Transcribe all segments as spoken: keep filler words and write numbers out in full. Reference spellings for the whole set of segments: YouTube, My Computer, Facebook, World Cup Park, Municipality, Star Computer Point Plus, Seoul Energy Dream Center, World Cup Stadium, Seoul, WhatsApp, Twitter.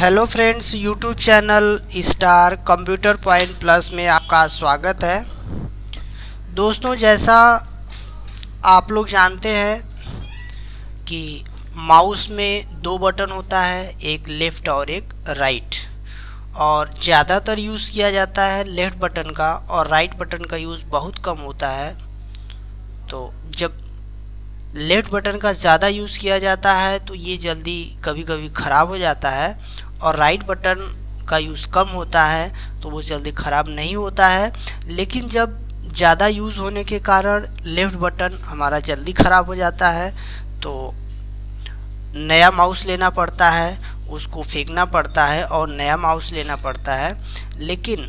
Hello friends, YouTube channel star computer point plus में आपका स्वागत है। दोस्तों, जैसा आप लोग जानते हैं कि माउस में दो बटन होता है, एक लेफ़्ट और एक राइट, और ज़्यादातर यूज़ किया जाता है लेफ़्ट बटन का और राइट बटन का यूज़ बहुत कम होता है। तो जब लेफ़्ट बटन का ज़्यादा यूज़ किया जाता है तो ये जल्दी कभी कभी ख़राब हो जाता है, और राइट बटन का यूज़ कम होता है तो वो जल्दी ख़राब नहीं होता है। लेकिन जब ज़्यादा यूज़ होने के कारण लेफ़्ट बटन हमारा जल्दी ख़राब हो जाता है, तो नया माउस लेना पड़ता है, उसको फेंकना पड़ता है और नया माउस लेना पड़ता है। लेकिन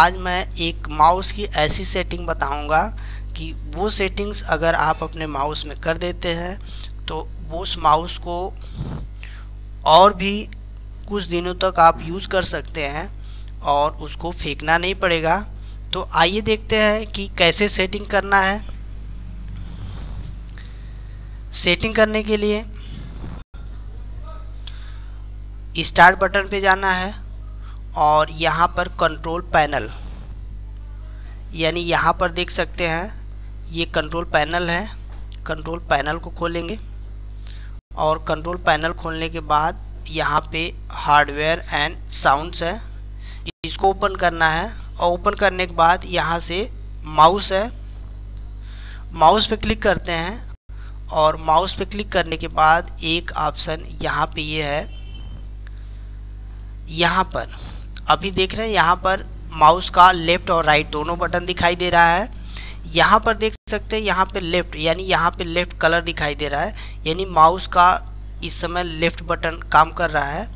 आज मैं एक माउस की ऐसी सेटिंग बताऊँगा कि वो सेटिंग्स अगर आप अपने माउस में कर देते हैं तो उस माउस को और भी कुछ दिनों तक आप यूज़ कर सकते हैं और उसको फेंकना नहीं पड़ेगा। तो आइए देखते हैं कि कैसे सेटिंग करना है। सेटिंग करने के लिए स्टार्ट बटन पे जाना है और यहाँ पर कंट्रोल पैनल, यानी यहाँ पर देख सकते हैं ये कंट्रोल पैनल है। कंट्रोल पैनल को खोलेंगे और कंट्रोल पैनल खोलने के बाद यहाँ पे हार्डवेयर एंड साउंड्स है, इसको ओपन करना है। और ओपन करने के बाद यहाँ से माउस है, माउस पे क्लिक करते हैं और माउस पे क्लिक करने के बाद एक ऑप्शन यहाँ पे ये है। यहाँ पर अभी देख रहे हैं, यहाँ पर माउस का लेफ़्ट और राइट दोनों बटन दिखाई दे रहा है। यहाँ पर देख सकते हैं, यहाँ पे लेफ़्ट यानी यहाँ पे लेफ़्ट कलर दिखाई दे रहा है, यानी माउस का इस समय लेफ़्ट बटन काम कर रहा है।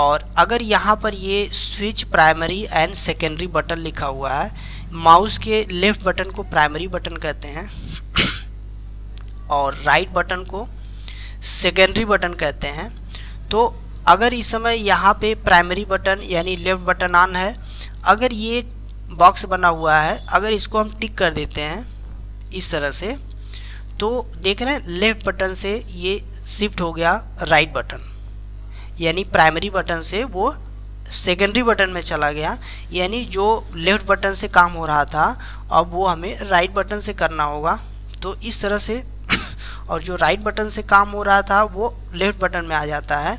और अगर यहाँ पर ये switch primary and secondary button लिखा हुआ है, माउस के लेफ़्ट बटन को प्राइमरी बटन कहते हैं और राइट बटन को सेकेंडरी बटन कहते हैं। तो अगर इस समय यहाँ पे प्राइमरी बटन यानी लेफ़्ट बटन ऑन है, अगर ये बॉक्स बना हुआ है, अगर इसको हम टिक कर देते हैं इस तरह से, तो देख रहे हैं लेफ़्ट बटन से ये शिफ्ट हो गया राइट बटन, यानी प्राइमरी बटन से वो सेकेंडरी बटन में चला गया। यानी जो लेफ़्ट बटन से काम हो रहा था अब वो हमें राइट बटन से करना होगा, तो इस तरह से। और जो राइट बटन से काम हो रहा था वो लेफ़्ट बटन में आ जाता है।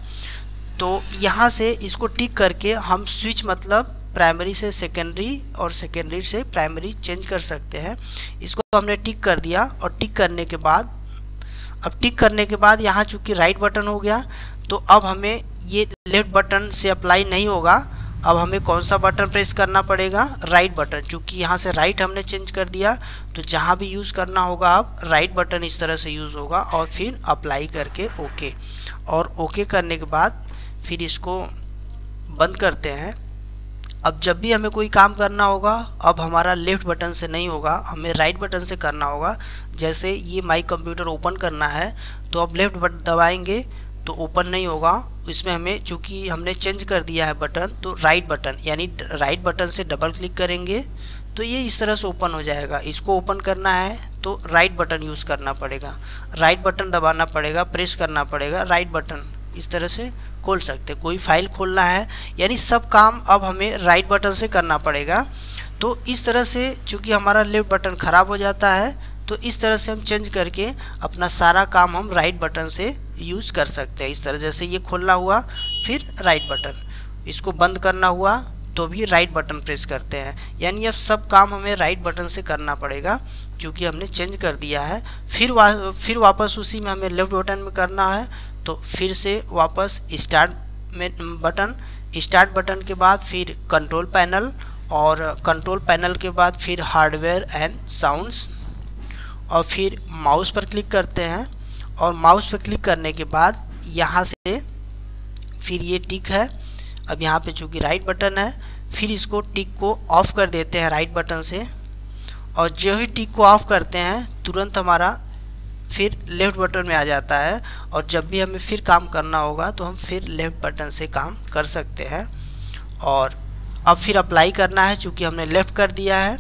तो यहाँ से इसको टिक करके हम स्विच मतलब प्राइमरी से सेकेंडरी और सेकेंडरी से प्राइमरी चेंज कर सकते हैं। इसको हमने टिक कर दिया और टिक करने के बाद अब टिक करने के बाद यहाँ चूँकि राइट बटन हो गया तो अब हमें ये लेफ़्ट बटन से अप्लाई नहीं होगा। अब हमें कौन सा बटन प्रेस करना पड़ेगा? Right button. चूँकि यहाँ से राइट हमने चेंज कर दिया तो जहाँ भी यूज़ करना होगा अब राइट बटन इस तरह से यूज़ होगा। और फिर अप्लाई करके ओके, और ओके करने के बाद फिर इसको बंद करते हैं। अब जब भी हमें कोई काम करना होगा अब हमारा लेफ़्ट बटन से नहीं होगा, हमें राइट बटन से करना होगा। जैसे ये माई कंप्यूटर ओपन करना है तो अब लेफ़्ट बटन दबाएंगे तो ओपन नहीं होगा। इसमें हमें चूँकि हमने चेंज कर दिया है बटन, तो राइट बटन यानी राइट बटन से डबल क्लिक करेंगे तो ये इस तरह से ओपन हो जाएगा। इसको ओपन करना है तो राइट बटन यूज़ करना पड़ेगा, राइट बटन दबाना पड़ेगा, प्रेस करना पड़ेगा राइट बटन। इस तरह से खोल सकते, कोई फाइल खोलना है, यानी सब काम अब हमें राइट बटन से करना पड़ेगा। तो इस तरह से चूँकि हमारा लेफ़्ट बटन ख़राब हो जाता है तो इस तरह से हम चेंज करके अपना सारा काम हम राइट बटन से यूज़ कर सकते हैं। इस तरह जैसे ये खोलना हुआ फिर राइट बटन, इसको बंद करना हुआ तो भी राइट बटन प्रेस करते हैं। यानी अब सब काम हमें राइट बटन से करना पड़ेगा क्योंकि हमने चेंज कर दिया है। फिर वा, फिर वापस उसी में हमें लेफ़्ट बटन में करना है तो फिर से वापस स्टार्ट में बटन, स्टार्ट बटन के बाद फिर कंट्रोल पैनल, और कंट्रोल पैनल के बाद फिर हार्डवेयर एंड साउंड्स, और फिर माउस पर क्लिक करते हैं। और माउस पर क्लिक करने के बाद यहाँ से फिर ये टिक है। अब यहाँ पे चूँकि राइट बटन है फिर इसको टिक को ऑफ कर देते हैं राइट बटन से, और जो ही टिक को ऑफ करते हैं तुरंत हमारा फिर लेफ़्ट बटन में आ जाता है। और जब भी हमें फिर काम करना होगा तो हम फिर लेफ़्ट बटन से काम कर सकते हैं। और अब फिर अप्लाई करना है, चूँकि हमने लेफ़्ट कर दिया है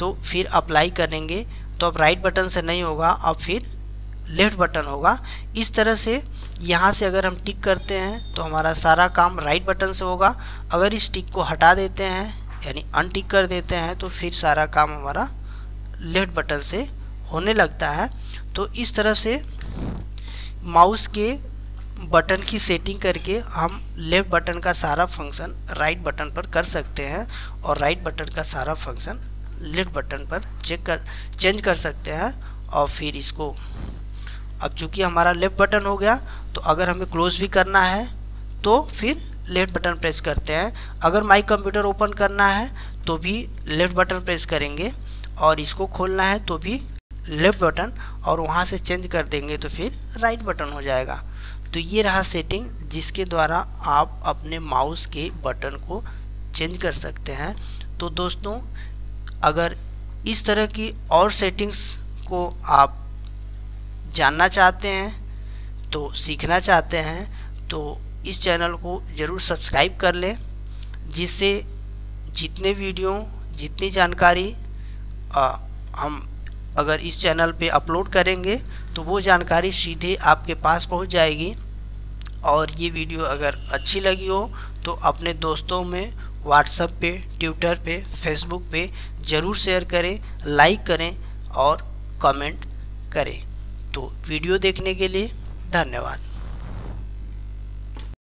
तो फिर अप्लाई करेंगे तो अब राइट बटन से नहीं होगा, अब फिर लेफ़्ट बटन होगा। इस तरह से यहाँ से अगर हम टिक करते हैं तो हमारा सारा काम राइट बटन से होगा। अगर इस टिक को हटा देते हैं यानी अनटिक कर देते हैं तो फिर सारा काम हमारा लेफ्ट बटन से होने लगता है। तो इस तरह से माउस के बटन की सेटिंग करके हम लेफ़्ट बटन का सारा फंक्शन राइट बटन पर कर सकते हैं और राइट बटन का सारा फंक्शन लेफ़्ट बटन पर चेक कर चेंज कर सकते हैं। और फिर इसको अब चूँकि हमारा लेफ़्ट बटन हो गया तो अगर हमें क्लोज भी करना है तो फिर लेफ़्ट बटन प्रेस करते हैं। अगर माई कंप्यूटर ओपन करना है तो भी लेफ़्ट बटन प्रेस करेंगे और इसको खोलना है तो भी लेफ़्ट बटन, और वहाँ से चेंज कर देंगे तो फिर राइट बटन हो जाएगा। तो ये रहा सेटिंग जिसके द्वारा आप अपने माउस के बटन को चेंज कर सकते हैं। तो दोस्तों अगर इस तरह की और सेटिंग्स को आप जानना चाहते हैं तो सीखना चाहते हैं तो इस चैनल को ज़रूर सब्सक्राइब कर लें, जिससे जितने वीडियो जितनी जानकारी आ, हम अगर इस चैनल पे अपलोड करेंगे तो वो जानकारी सीधे आपके पास पहुंच जाएगी। और ये वीडियो अगर अच्छी लगी हो तो अपने दोस्तों में व्हाट्सएप पे, ट्विटर पे, फेसबुक पे ज़रूर शेयर करें, लाइक करें और कमेंट करें। तो वीडियो देखने के लिए धन्यवाद।